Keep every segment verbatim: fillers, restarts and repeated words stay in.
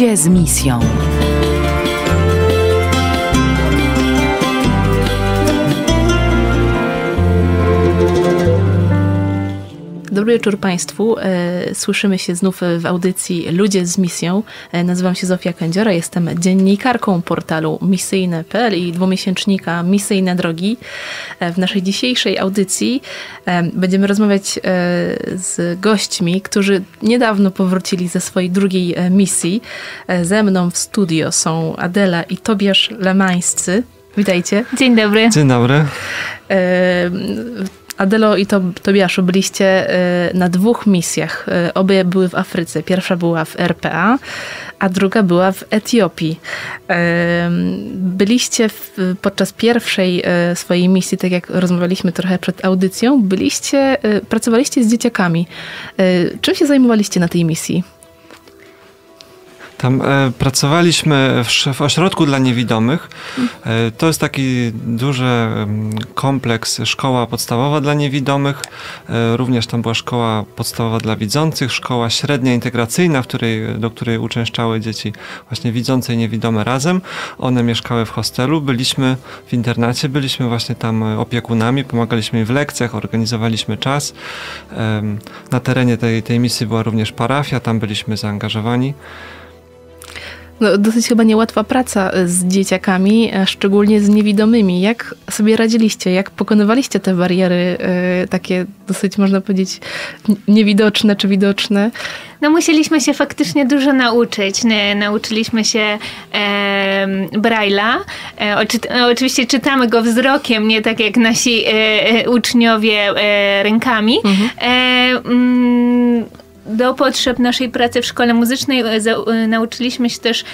Ludzie z misją. Dobry wieczór Państwu. Słyszymy się znów w audycji Ludzie z misją. Nazywam się Zofia Kędziora, jestem dziennikarką portalu misyjne kropka pe el i dwumiesięcznika Misyjne Drogi. W naszej dzisiejszej audycji będziemy rozmawiać z gośćmi, którzy niedawno powrócili ze swojej drugiej misji. Ze mną w studio są Adela i Tobiasz Lemańscy. Witajcie. Dzień dobry. Dzień dobry. Adelo i Tobiaszu, byliście na dwóch misjach. Obie były w Afryce. Pierwsza była w er pe a, a druga była w Etiopii. Byliście w, podczas pierwszej swojej misji, tak jak rozmawialiśmy trochę przed audycją, byliście, pracowaliście z dzieciakami. Czym się zajmowaliście na tej misji? Tam e, pracowaliśmy w, w ośrodku dla niewidomych. E, to jest taki duży kompleks, szkoła podstawowa dla niewidomych. E, również tam była szkoła podstawowa dla widzących, szkoła średnia integracyjna, w której, do której uczęszczały dzieci właśnie widzące i niewidome razem. One mieszkały w hostelu, byliśmy w internacie, byliśmy właśnie tam opiekunami, pomagaliśmy im w lekcjach, organizowaliśmy czas. E, na terenie tej, tej misji była również parafia, tam byliśmy zaangażowani. No, dosyć chyba niełatwa praca z dzieciakami, szczególnie z niewidomymi. Jak sobie radziliście? Jak pokonywaliście te bariery y, takie dosyć, można powiedzieć, niewidoczne czy widoczne? No musieliśmy się faktycznie dużo nauczyć. Nauczyliśmy się e, Braille'a. E, oczy, oczywiście czytamy go wzrokiem, nie tak jak nasi e, uczniowie e, rękami. Mhm. E, mm, Do potrzeb naszej pracy w szkole muzycznej nauczyliśmy się też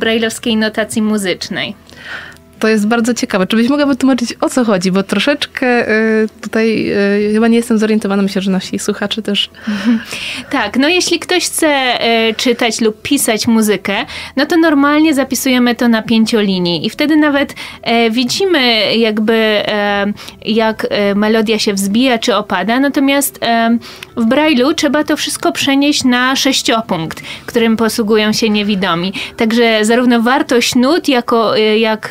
brajlowskiej notacji muzycznej. To jest bardzo ciekawe. Czy byś mogła wytłumaczyć, o co chodzi? Bo troszeczkę tutaj chyba nie jestem zorientowana. Myślę, że nasi słuchacze też. Tak, no jeśli ktoś chce czytać lub pisać muzykę, no to normalnie zapisujemy to na pięciolinii. I wtedy nawet widzimy jakby, jak melodia się wzbija czy opada. Natomiast w Braille'u trzeba to wszystko przenieść na sześciopunkt, którym posługują się niewidomi. Także zarówno wartość nut, jako, jak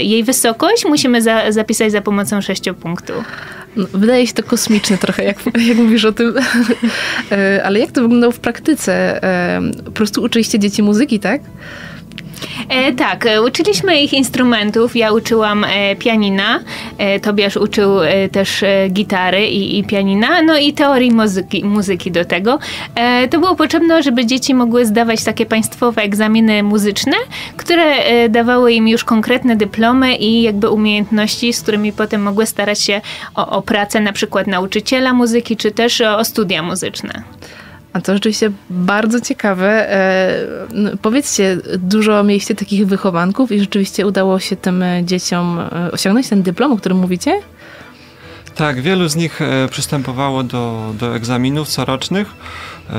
jej wysokość musimy za, zapisać za pomocą sześciu punktów. No, wydaje się to kosmiczne trochę, jak, jak mówisz o tym. Ale jak to wyglądało w praktyce? Po prostu uczyliście dzieci muzyki, tak? E, tak, uczyliśmy ich instrumentów. Ja uczyłam e, pianina, e, Tobiasz uczył e, też e, gitary i, i pianina, no i teorii muzyki, muzyki do tego. E, to było potrzebne, żeby dzieci mogły zdawać takie państwowe egzaminy muzyczne, które e, dawały im już konkretne dyplomy i jakby umiejętności, z którymi potem mogły starać się o, o pracę na przykład nauczyciela muzyki, czy też o, o studia muzyczne. A to rzeczywiście bardzo ciekawe. No, powiedzcie, dużo mieliście takich wychowanków i rzeczywiście udało się tym dzieciom osiągnąć ten dyplom, o którym mówicie? Tak, wielu z nich przystępowało do, do egzaminów corocznych,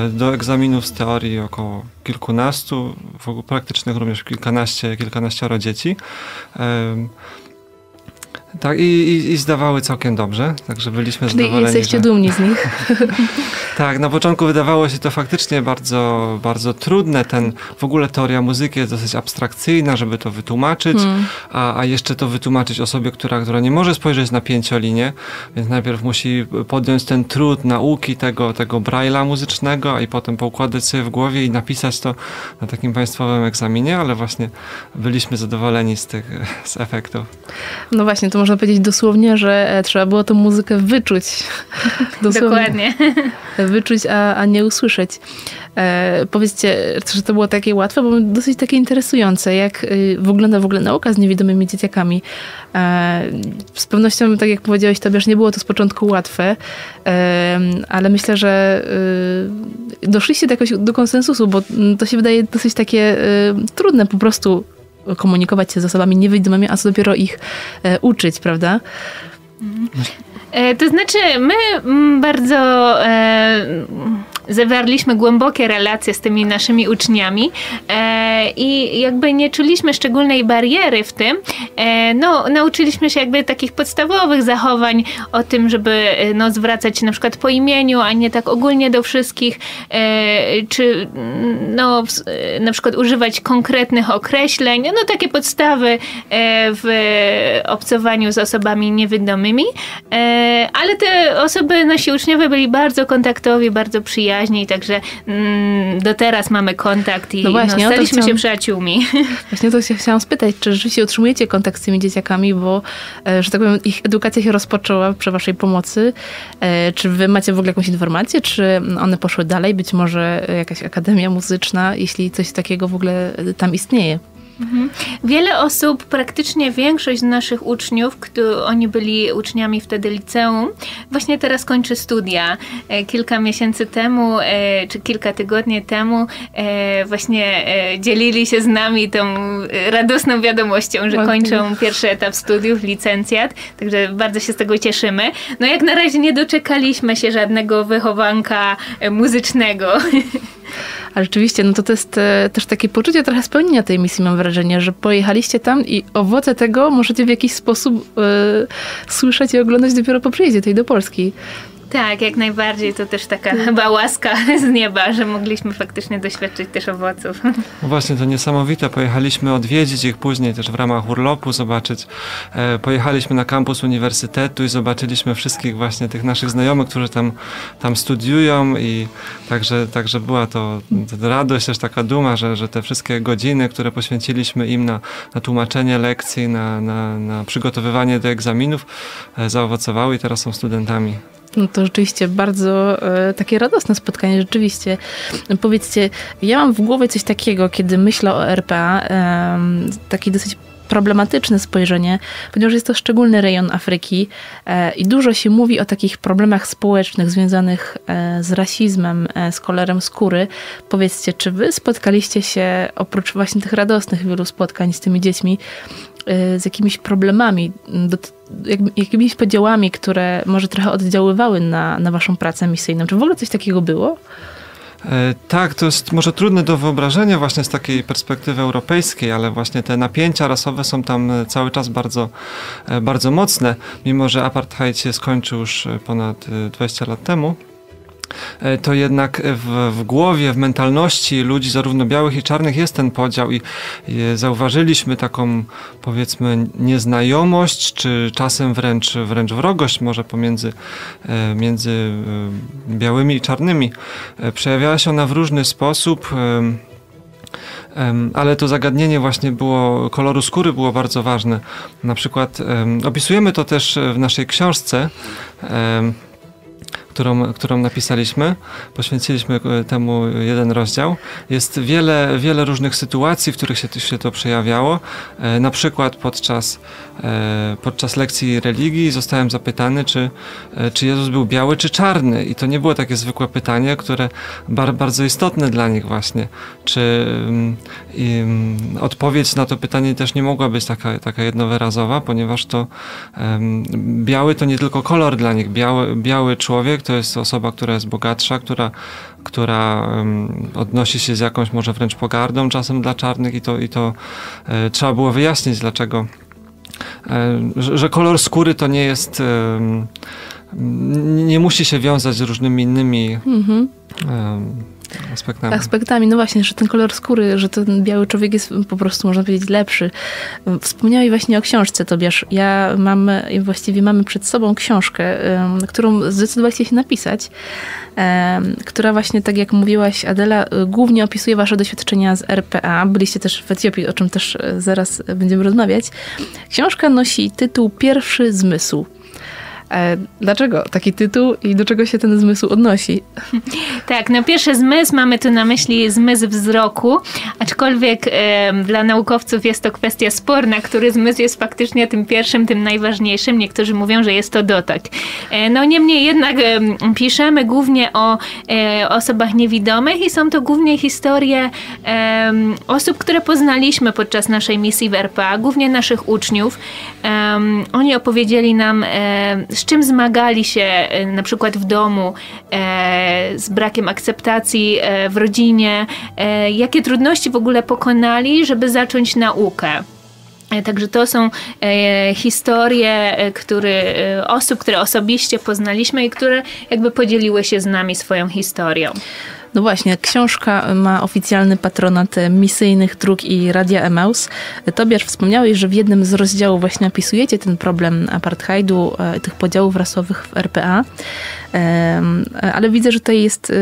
do egzaminów z teorii około kilkunastu, w ogóle praktycznych również kilkanaście, kilkanaścioro dzieci. Tak, i, i, i zdawały całkiem dobrze, także byliśmy Czyli zadowoleni. Jesteście że... dumni z nich. Tak, na początku wydawało się to faktycznie bardzo, bardzo trudne. Ten, w ogóle teoria muzyki jest dosyć abstrakcyjna, żeby to wytłumaczyć, hmm. a, a jeszcze to wytłumaczyć osobie, która, która nie może spojrzeć na pięciolinię, więc najpierw musi podjąć ten trud nauki tego, tego Braille'a muzycznego, a i potem poukładać sobie w głowie i napisać to na takim państwowym egzaminie, ale właśnie byliśmy zadowoleni z tych z efektów. No właśnie, to można powiedzieć dosłownie, że trzeba było tą muzykę wyczuć. Dokładnie. Wyczuć, a, a nie usłyszeć. E, powiedzcie, że to było takie łatwe, bo dosyć takie interesujące, jak y, wygląda w ogóle nauka z niewidomymi dzieciakami. E, z pewnością, tak jak powiedziałeś, Tobiasz, nie było to z początku łatwe, e, ale myślę, że y, doszliście do jakoś do konsensusu, bo to się wydaje dosyć takie y, trudne po prostu komunikować się z osobami niewidomymi, a co dopiero ich e, uczyć, prawda? Mm. E, to znaczy, my m, bardzo... E, zawarliśmy głębokie relacje z tymi naszymi uczniami e, i jakby nie czuliśmy szczególnej bariery w tym. E, no, nauczyliśmy się jakby takich podstawowych zachowań o tym, żeby no, zwracać się na przykład po imieniu, a nie tak ogólnie do wszystkich, e, czy no, na przykład używać konkretnych określeń, no takie podstawy w obcowaniu z osobami niewidomymi, ale te osoby, nasi uczniowie byli bardzo kontaktowi, bardzo przyjaźni, także do teraz mamy kontakt i no właśnie, no, staliśmy się przyjaciółmi. Właśnie to się chciałam spytać, czy rzeczywiście utrzymujecie kontakt z tymi dzieciakami, bo, że tak powiem, ich edukacja się rozpoczęła przy waszej pomocy. Czy wy macie w ogóle jakąś informację, czy one poszły dalej, być może jakaś akademia muzyczna, jeśli coś takiego w ogóle tam istnieje? Mhm. Wiele osób, praktycznie większość z naszych uczniów, którzy oni byli uczniami wtedy liceum, właśnie teraz kończy studia. E, kilka miesięcy temu, e, czy kilka tygodni temu e, właśnie e, dzielili się z nami tą radosną wiadomością, że kończą pierwszy etap studiów, licencjat, także bardzo się z tego cieszymy. No jak na razie nie doczekaliśmy się żadnego wychowanka muzycznego. A rzeczywiście, no to, to jest e, też takie poczucie trochę spełnienia tej misji, mam wrażenie, że pojechaliście tam i owoce tego możecie w jakiś sposób e, słyszeć i oglądać dopiero po przyjeździe tutaj do Polski. Tak, jak najbardziej. To też taka chyba łaska z nieba, że mogliśmy faktycznie doświadczyć też owoców. No właśnie, to niesamowite. Pojechaliśmy odwiedzić ich później też w ramach urlopu, zobaczyć. E, pojechaliśmy na kampus uniwersytetu i zobaczyliśmy wszystkich właśnie tych naszych znajomych, którzy tam, tam studiują i także, także była to, to radość, też taka duma, że, że te wszystkie godziny, które poświęciliśmy im na, na tłumaczenie lekcji, na, na, na przygotowywanie do egzaminów, e, zaowocowały i teraz są studentami. No to rzeczywiście bardzo e, takie radosne spotkanie, rzeczywiście. Powiedzcie, ja mam w głowie coś takiego, kiedy myślę o R P A, e, takie dosyć problematyczne spojrzenie, ponieważ jest to szczególny rejon Afryki e, i dużo się mówi o takich problemach społecznych związanych e, z rasizmem, e, z kolorem skóry. Powiedzcie, czy wy spotkaliście się, oprócz właśnie tych radosnych wielu spotkań z tymi dziećmi, z jakimiś problemami, jakimiś podziałami, które może trochę oddziaływały na, na waszą pracę misyjną? Czy w ogóle coś takiego było? Tak, to jest może trudne do wyobrażenia właśnie z takiej perspektywy europejskiej, ale właśnie te napięcia rasowe są tam cały czas bardzo, bardzo mocne, mimo że apartheid się skończył już ponad dwadzieścia lat temu. To jednak w, w głowie, w mentalności ludzi zarówno białych i czarnych jest ten podział i, i zauważyliśmy taką, powiedzmy, nieznajomość, czy czasem wręcz, wręcz wrogość może pomiędzy między białymi i czarnymi. Przejawiała się ona w różny sposób. Ale to zagadnienie właśnie było, koloru skóry było bardzo ważne. Na przykład opisujemy to też w naszej książce, Którą, którą napisaliśmy. Poświęciliśmy temu jeden rozdział. Jest wiele, wiele różnych sytuacji, w których się, się to przejawiało. E, na przykład podczas, e, podczas lekcji religii zostałem zapytany, czy, e, czy Jezus był biały, czy czarny. I to nie było takie zwykłe pytanie, które bar, bardzo istotne dla nich właśnie. Czy um, um, odpowiedź na to pytanie też nie mogła być taka, taka jednowyrazowa, ponieważ to um, biały to nie tylko kolor dla nich. Biały, biały człowiek to jest osoba, która jest bogatsza, która, która um, odnosi się z jakąś może wręcz pogardą czasem dla czarnych i to, i to e, trzeba było wyjaśnić, dlaczego, e, że, że kolor skóry to nie jest, e, nie musi się wiązać z różnymi innymi mm-hmm. e, Aspektami. Aspektami. No właśnie, że ten kolor skóry, że ten biały człowiek jest po prostu, można powiedzieć, lepszy. Wspomniałeś właśnie o książce, Tobiasz. Ja mam, właściwie mamy przed sobą książkę, którą zdecydowaliście się napisać, która właśnie, tak jak mówiłaś, Adela, głównie opisuje wasze doświadczenia z R P A. Byliście też w Etiopii, o czym też zaraz będziemy rozmawiać. Książka nosi tytuł Pierwszy zmysł. Dlaczego taki tytuł i do czego się ten zmysł odnosi? Tak, no pierwszy zmysł, mamy tu na myśli zmysł wzroku, aczkolwiek e, dla naukowców jest to kwestia sporna, który zmysł jest faktycznie tym pierwszym, tym najważniejszym. Niektórzy mówią, że jest to dotyk. E, no niemniej jednak e, piszemy głównie o e, osobach niewidomych i są to głównie historie e, osób, które poznaliśmy podczas naszej misji w R P A, głównie naszych uczniów. E, oni opowiedzieli nam e, z czym zmagali się na przykład w domu, z brakiem akceptacji w rodzinie, jakie trudności w ogóle pokonali, żeby zacząć naukę. Także to są e, historie który, osób, które osobiście poznaliśmy i które jakby podzieliły się z nami swoją historią. No właśnie, książka ma oficjalny patronat Misyjnych Dróg i Radia Emaus. Tobiasz, wspomniałeś, że w jednym z rozdziałów właśnie opisujecie ten problem apartheidu, tych podziałów rasowych w R P A, ale widzę, że tutaj jest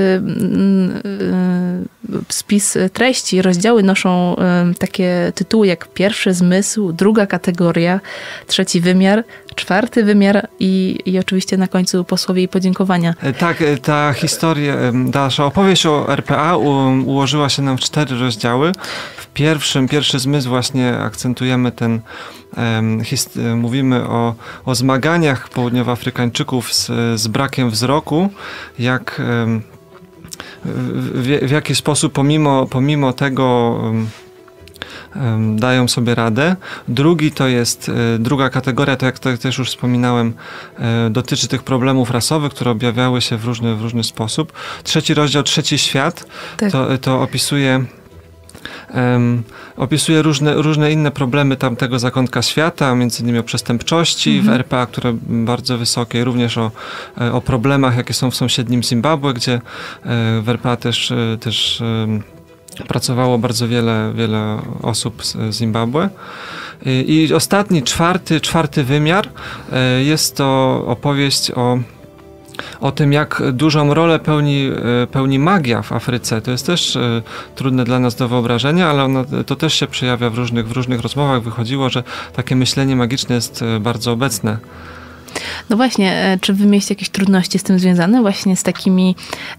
spis treści. Rozdziały noszą takie tytuły jak Pierwszy zmysł, Druga kategoria, Trzeci wymiar, Czwarty wymiar i, i oczywiście na końcu posłowie i podziękowania. Tak, ta historia, nasza opowieść o R P A u, ułożyła się nam w cztery rozdziały. W pierwszym, pierwszy zmysł właśnie akcentujemy ten, um, hist, mówimy o, o zmaganiach południowoafrykańczyków z, z brakiem wzroku, jak, um, w, w jaki sposób pomimo, pomimo tego um, dają sobie radę. Drugi to jest, druga kategoria, to jak to też już wspominałem, dotyczy tych problemów rasowych, które objawiały się w różny, w różny sposób. Trzeci rozdział, trzeci świat, tak. to, to opisuje Um, opisuje różne, różne inne problemy tamtego zakątka świata, między innymi o przestępczości mhm. w R P A, które bardzo wysokie, również o, o problemach, jakie są w sąsiednim Zimbabwe, gdzie w R P A też, też pracowało bardzo wiele, wiele osób z Zimbabwe. I ostatni, czwarty, czwarty wymiar, jest to opowieść o, o tym, jak dużą rolę pełni, pełni magia w Afryce. To jest też trudne dla nas do wyobrażenia, ale ono, to też się przejawia w różnych, w różnych rozmowach. Wychodziło, że takie myślenie magiczne jest bardzo obecne. No właśnie, czy wy mieliście jakieś trudności z tym związane? Właśnie z takimi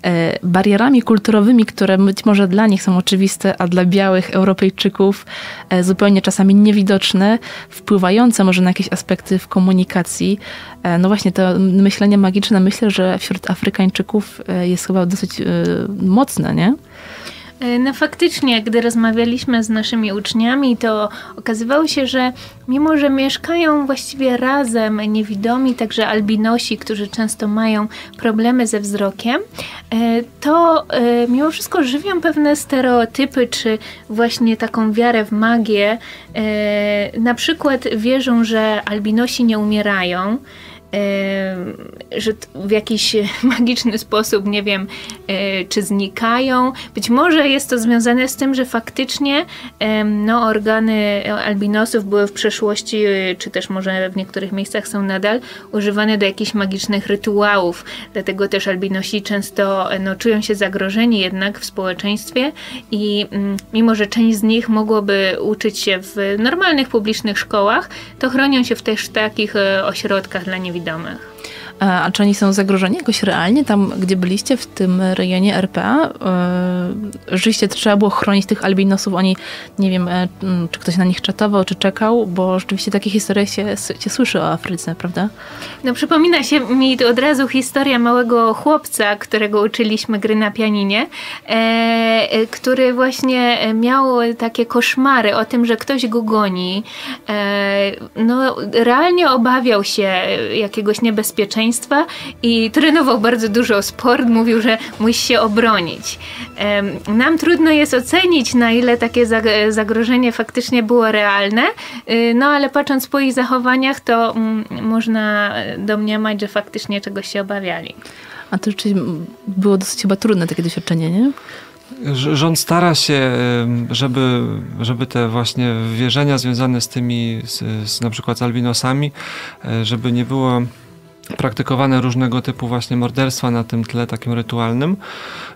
e, barierami kulturowymi, które być może dla nich są oczywiste, a dla białych Europejczyków e, zupełnie czasami niewidoczne, wpływające może na jakieś aspekty w komunikacji. E, no właśnie, to myślenie magiczne, myślę, że wśród Afrykańczyków e, jest chyba dosyć e, mocne, nie? No faktycznie, gdy rozmawialiśmy z naszymi uczniami, to okazywało się, że mimo, że mieszkają właściwie razem niewidomi, także albinosi, którzy często mają problemy ze wzrokiem, to mimo wszystko żywią pewne stereotypy, czy właśnie taką wiarę w magię. Na przykład wierzą, że albinosi nie umierają. Yy, że w jakiś magiczny sposób, nie wiem, yy, czy znikają. Być może jest to związane z tym, że faktycznie yy, no, organy albinosów były w przeszłości, yy, czy też może w niektórych miejscach są nadal używane do jakichś magicznych rytuałów. Dlatego też albinosi często yy, no, czują się zagrożeni jednak w społeczeństwie i yy, mimo, że część z nich mogłoby uczyć się w normalnych, publicznych szkołach, to chronią się w też takich yy, ośrodkach dla niewidomych. Widomych. A, a czy oni są zagrożeni jakoś realnie? Tam, gdzie byliście w tym rejonie R P A, yy, rzeczywiście trzeba było chronić tych albinosów. Oni, nie wiem, yy, czy ktoś na nich czatował, czy czekał, bo rzeczywiście takie historie się, się słyszy o Afryce, prawda? No przypomina się mi to od razu historia małego chłopca, którego uczyliśmy gry na pianinie, yy, który właśnie miał takie koszmary o tym, że ktoś go goni. Yy, no realnie obawiał się jakiegoś niebezpieczeństwa i trenował bardzo dużo sport, mówił, że musi się obronić. Nam trudno jest ocenić, na ile takie zagrożenie faktycznie było realne, no ale patrząc po ich zachowaniach, to można domniemać, że faktycznie czegoś się obawiali. A to rzeczywiście było dosyć chyba trudne takie doświadczenie, nie? Rząd stara się, żeby, żeby te właśnie wierzenia związane z tymi, z, z, na przykład z albinosami, żeby nie było praktykowane różnego typu właśnie morderstwa na tym tle takim rytualnym.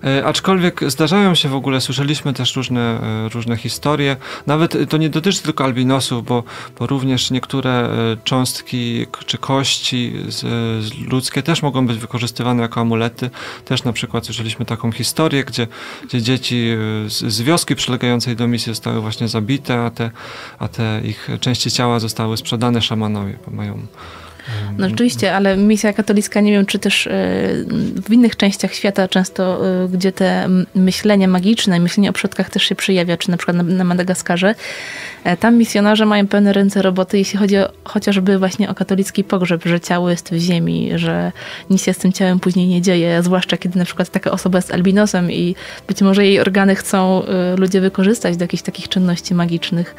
E, aczkolwiek zdarzają się w ogóle, słyszeliśmy też różne, e, różne historie. Nawet to nie dotyczy tylko albinosów, bo, bo również niektóre e, cząstki czy kości z, z ludzkie też mogą być wykorzystywane jako amulety. Też na przykład słyszeliśmy taką historię, gdzie, gdzie dzieci z, z wioski przylegającej do misji zostały właśnie zabite, a te, a te ich części ciała zostały sprzedane szamanowi, bo mają No rzeczywiście, ale misja katolicka, nie wiem, czy też w innych częściach świata często, gdzie te myślenie magiczne, myślenie o przodkach też się przejawia, czy na przykład na, na Madagaskarze, tam misjonarze mają pełne ręce roboty, jeśli chodzi o, chociażby właśnie o katolicki pogrzeb, że ciało jest w ziemi, że nic się z tym ciałem później nie dzieje, zwłaszcza kiedy na przykład taka osoba jest albinosem i być może jej organy chcą ludzie wykorzystać do jakichś takich czynności magicznych.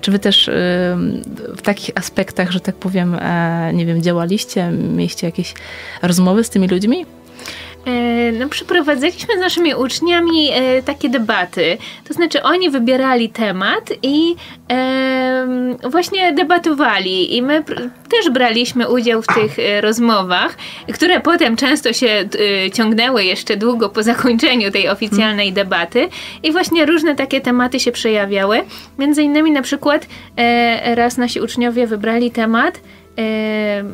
Czy wy też w takich aspektach, że tak powiem, nie wiem, działaliście? Mieliście jakieś rozmowy z tymi ludźmi? No, przeprowadziliśmy z naszymi uczniami e, takie debaty, to znaczy oni wybierali temat i e, właśnie debatowali i my też braliśmy udział w tych e, rozmowach, które potem często się e, ciągnęły jeszcze długo po zakończeniu tej oficjalnej debaty i właśnie różne takie tematy się przejawiały, między innymi na przykład e, raz nasi uczniowie wybrali temat e,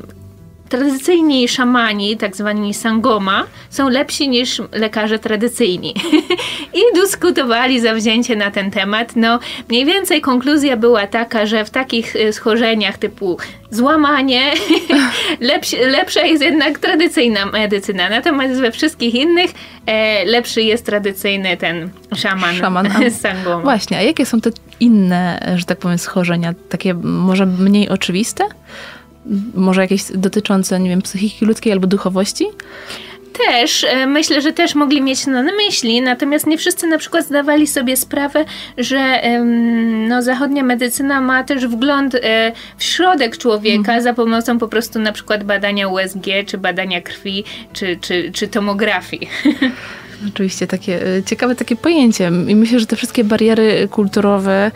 tradycyjni szamani, tak zwani sangoma, są lepsi niż lekarze tradycyjni. I dyskutowali zawzięcie na ten temat. No, mniej więcej konkluzja była taka, że w takich schorzeniach typu złamanie, lepsi, lepsza jest jednak tradycyjna medycyna. Natomiast we wszystkich innych e, lepszy jest tradycyjny ten szaman, szaman. sangoma. Właśnie, a jakie są te inne, że tak powiem, schorzenia? Takie może mniej oczywiste? Może jakieś dotyczące, nie wiem, psychiki ludzkiej albo duchowości? Też, myślę, że też mogli mieć na myśli, natomiast nie wszyscy na przykład zdawali sobie sprawę, że no, zachodnia medycyna ma też wgląd w środek człowieka mm. za pomocą po prostu na przykład badania U S G, czy badania krwi, czy, czy, czy tomografii. Oczywiście takie ciekawe takie pojęcie i myślę, że te wszystkie bariery kulturowe,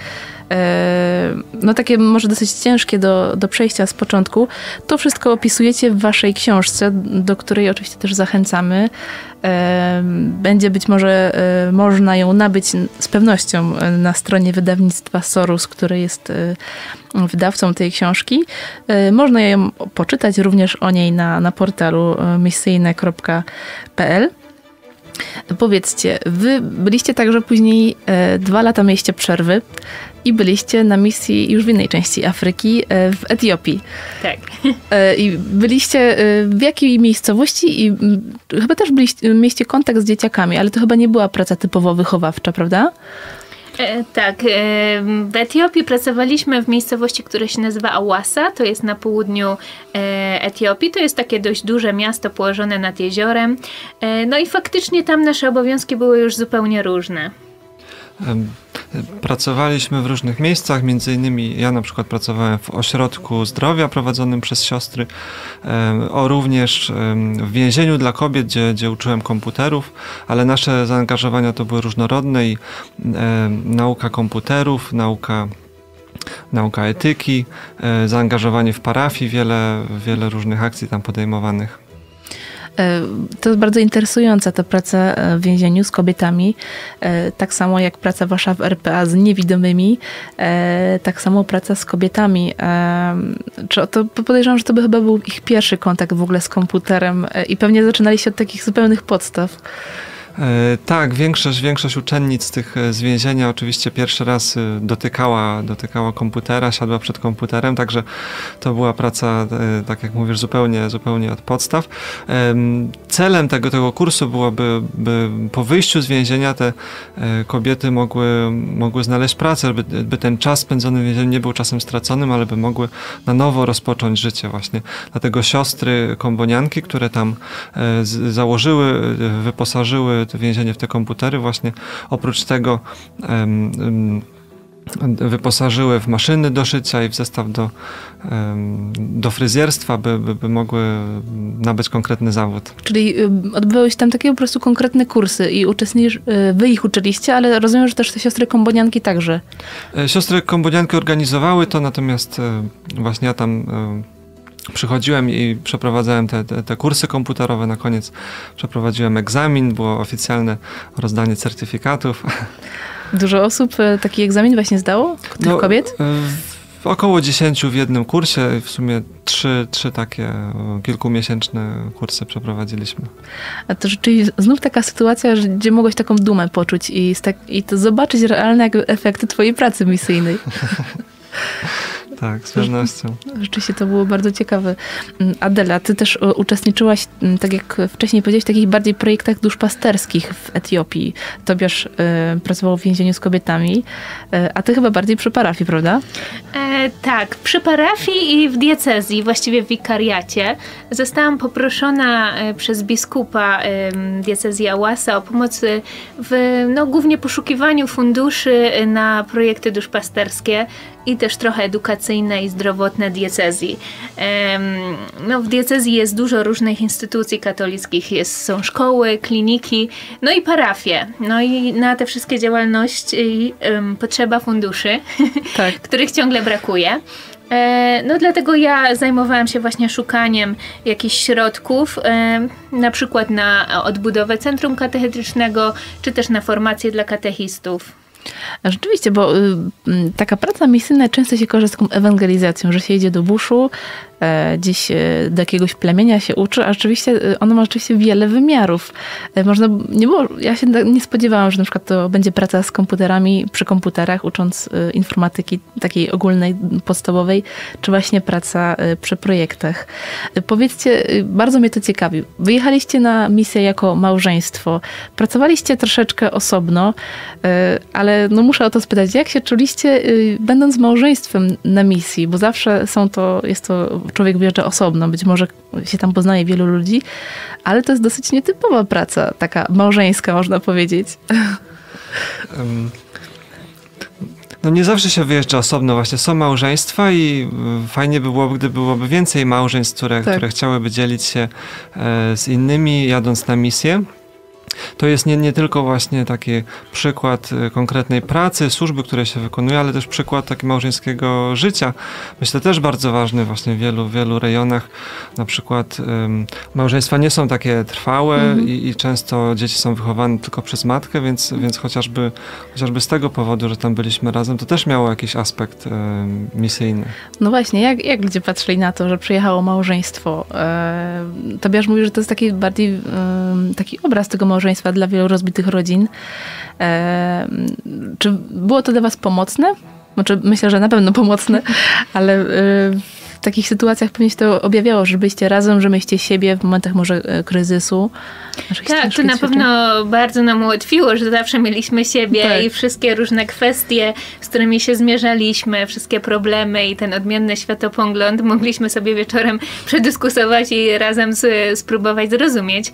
no takie może dosyć ciężkie do, do przejścia z początku, to wszystko opisujecie w waszej książce, do której oczywiście też zachęcamy. Będzie być może można ją nabyć z pewnością na stronie wydawnictwa Sorus, które jest wydawcą tej książki. Można ją poczytać również o niej na, na portalu misyjne kropka pe el. Powiedzcie, wy byliście także później, e, dwa lata mieliście przerwy i byliście na misji już w innej części Afryki, e, w Etiopii. Tak. E, I byliście w jakiej miejscowości i m, chyba też byliście, mieliście kontakt z dzieciakami, ale to chyba nie była praca typowo wychowawcza, prawda? E, tak. E, w Etiopii pracowaliśmy w miejscowości, która się nazywa Awasa. To jest na południu e, Etiopii. To jest takie dość duże miasto położone nad jeziorem. E, no i faktycznie tam nasze obowiązki były już zupełnie różne. Pracowaliśmy w różnych miejscach, między innymi ja na przykład pracowałem w ośrodku zdrowia prowadzonym przez siostry, o również w więzieniu dla kobiet, gdzie, gdzie uczyłem komputerów, ale nasze zaangażowania to były różnorodne i e, nauka komputerów, nauka nauka etyki, e, zaangażowanie w parafii, wiele, wiele różnych akcji tam podejmowanych. To jest bardzo interesująca ta praca w więzieniu z kobietami, tak samo jak praca wasza w R P A z niewidomymi, tak samo praca z kobietami. Czy to, podejrzewam, że to by chyba był ich pierwszy kontakt w ogóle z komputerem i pewnie zaczynali się od takich zupełnych podstaw. Tak, większość, większość uczennic tych z więzienia oczywiście pierwszy raz dotykała, dotykała komputera, siadła przed komputerem, także to była praca, tak jak mówisz, zupełnie, zupełnie od podstaw. Celem tego, tego kursu byłoby, by po wyjściu z więzienia te kobiety mogły, mogły znaleźć pracę, by, by ten czas spędzony w więzieniu nie był czasem straconym, ale by mogły na nowo rozpocząć życie właśnie. Dlatego siostry kombianki, które tam założyły, wyposażyły to więzienie w te komputery, właśnie oprócz tego um, um, wyposażyły w maszyny do szycia i w zestaw do, um, do fryzjerstwa, by, by, by mogły nabyć konkretny zawód. Czyli odbywały się tam takie po prostu konkretne kursy i uczestniczy, wy ich uczyliście, ale rozumiem, że też te siostry kombianki także. Siostry kombianki organizowały to, natomiast właśnie ja tam przychodziłem i przeprowadzałem te, te, te kursy komputerowe. Na koniec przeprowadziłem egzamin, było oficjalne rozdanie certyfikatów. Dużo osób taki egzamin właśnie zdało? Tych no, kobiet? W, około dziesięciu w jednym kursie. W sumie trzy, trzy takie kilkumiesięczne kursy przeprowadziliśmy. A to rzeczywiście znów taka sytuacja, gdzie mogłeś taką dumę poczuć i, i to zobaczyć realne efekty twojej pracy misyjnej. Tak, z pewnością. Rzeczywiście to było bardzo ciekawe. Adela, ty też uczestniczyłaś, tak jak wcześniej powiedziałeś, w takich bardziej projektach duszpasterskich w Etiopii. Tobiasz y, pracował w więzieniu z kobietami, y, a ty chyba bardziej przy parafii, prawda? E, tak, przy parafii i w diecezji, właściwie w wikariacie. Zostałam poproszona przez biskupa y, diecezji Awasa o pomoc w no, głównie poszukiwaniu funduszy na projekty duszpasterskie i też trochę edukacyjne i zdrowotne diecezji. No, w diecezji jest dużo różnych instytucji katolickich. Jest, są szkoły, kliniki, no i parafie. No i na te wszystkie działalności um, potrzeba funduszy, tak. których ciągle brakuje. No dlatego ja zajmowałam się właśnie szukaniem jakichś środków, na przykład na odbudowę centrum katechetycznego, czy też na formację dla katechistów. Rzeczywiście, bo y, taka praca misyjna często się kojarzy z taką ewangelizacją, że się idzie do buszu, y, gdzieś y, do jakiegoś plemienia się uczy, a rzeczywiście y, ono ma rzeczywiście wiele wymiarów. Y, można, nie było, ja się nie spodziewałam, że na przykład to będzie praca z komputerami, przy komputerach, ucząc y, informatyki takiej ogólnej, podstawowej, czy właśnie praca y, przy projektach. Y, powiedzcie, y, bardzo mnie to ciekawi. Wyjechaliście na misję jako małżeństwo, pracowaliście troszeczkę osobno, y, ale no muszę o to spytać, jak się czuliście yy, będąc małżeństwem na misji? Bo zawsze są to, jest to, człowiek wyjeżdża osobno, być może się tam poznaje wielu ludzi, ale to jest dosyć nietypowa praca, taka małżeńska, można powiedzieć. Um, no nie zawsze się wyjeżdża osobno, właśnie są małżeństwa i fajnie by było, gdyby byłoby więcej małżeństw, które, tak. które chciałyby dzielić się e, z innymi, jadąc na misję. To jest nie, nie tylko właśnie taki przykład konkretnej pracy, służby, które się wykonuje, ale też przykład takiego małżeńskiego życia. Myślę, też bardzo ważny właśnie w wielu, wielu rejonach. Na przykład um, małżeństwa nie są takie trwałe mhm. i, i często dzieci są wychowane tylko przez matkę, więc, mhm. więc chociażby, chociażby z tego powodu, że tam byliśmy razem, to też miało jakiś aspekt um, misyjny. No właśnie, jak, jak ludzie patrzyli na to, że przyjechało małżeństwo? E, Tobiasz mówi, że to jest taki bardziej e, taki obraz tego małżeństwa dla wielu rozbitych rodzin. E, czy było to dla was pomocne? Znaczy, myślę, że na pewno pomocne, ale e, w takich sytuacjach pewnie się to objawiało, że byliście razem, że mieliście siebie w momentach może kryzysu. Tak, to na pewno bardzo nam ułatwiło, że zawsze mieliśmy siebie tak. i wszystkie różne kwestie, z którymi się zmierzaliśmy, wszystkie problemy i ten odmienny światopogląd mogliśmy sobie wieczorem przedyskutować i razem z, spróbować zrozumieć.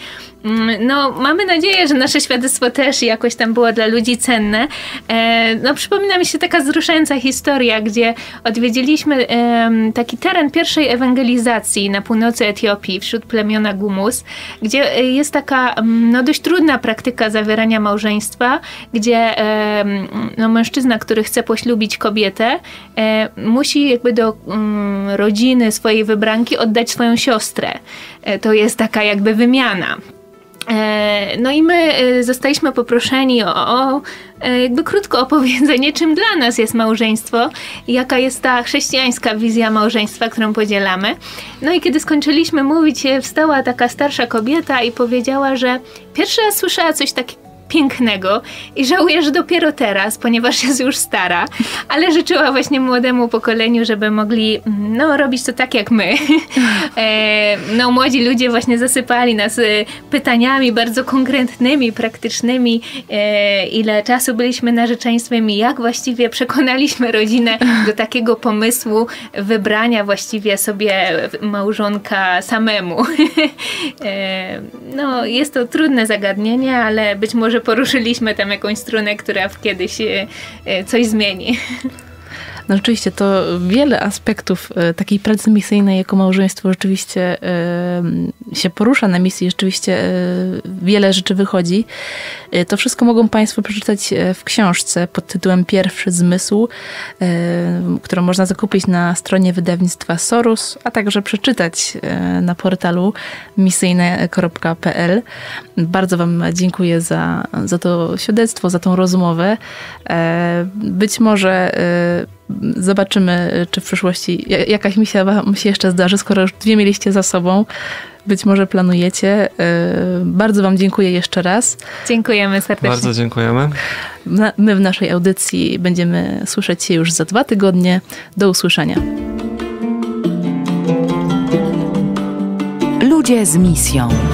No, mamy nadzieję, że nasze świadectwo też jakoś tam było dla ludzi cenne. E, no, przypomina mi się taka wzruszająca historia, gdzie odwiedziliśmy e, taki teren pierwszej ewangelizacji na północy Etiopii, wśród plemiona Gumus, gdzie jest taka no dość trudna praktyka zawierania małżeństwa, gdzie no, mężczyzna, który chce poślubić kobietę, musi jakby do rodziny swojej wybranki oddać swoją siostrę. To jest taka jakby wymiana. No i my zostaliśmy poproszeni o, o jakby krótko opowiedzenie, czym dla nas jest małżeństwo, jaka jest ta chrześcijańska wizja małżeństwa, którą podzielamy. No i kiedy skończyliśmy mówić, wstała taka starsza kobieta i powiedziała, że pierwszy raz słyszała coś takiego pięknego i żałuję, że dopiero teraz, ponieważ jest już stara, ale życzyła właśnie młodemu pokoleniu, żeby mogli no, robić to tak jak my. E, no, młodzi ludzie właśnie zasypali nas pytaniami bardzo konkretnymi, praktycznymi, e, ile czasu byliśmy narzeczeństwem i jak właściwie przekonaliśmy rodzinę do takiego pomysłu wybrania właściwie sobie małżonka samemu. E, no, jest to trudne zagadnienie, ale być może poruszyliśmy tam jakąś strunę, która kiedyś coś zmieni. No rzeczywiście, to wiele aspektów takiej pracy misyjnej jako małżeństwo rzeczywiście się porusza na misji, rzeczywiście wiele rzeczy wychodzi. To wszystko mogą państwo przeczytać w książce pod tytułem Pierwszy zmysł, którą można zakupić na stronie wydawnictwa Sorus, a także przeczytać na portalu misyjne kropka pe el. Bardzo wam dziękuję za, za to świadectwo, za tą rozmowę. Być może Zobaczymy, czy w przyszłości jakaś misja wam się jeszcze zdarzy, skoro już dwie mieliście za sobą. Być może planujecie. Bardzo wam dziękuję jeszcze raz. Dziękujemy serdecznie. Bardzo dziękujemy. My w naszej audycji będziemy słyszeć się już za dwa tygodnie. Do usłyszenia. Ludzie z misją.